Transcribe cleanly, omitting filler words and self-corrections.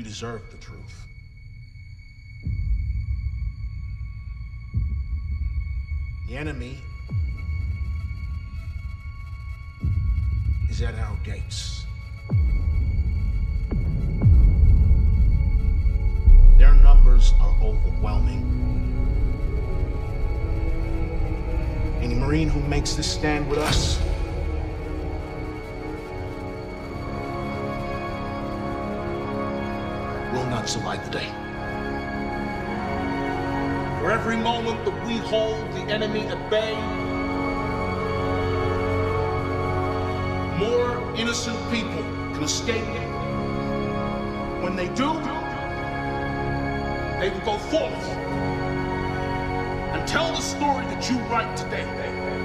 You deserve the truth. The enemy is at our gates. Their numbers are overwhelming. Any Marine who makes this stand with us will not survive the day. For every moment that we hold the enemy at bay, more innocent people can escape. When they do, they will go forth and tell the story that you write today.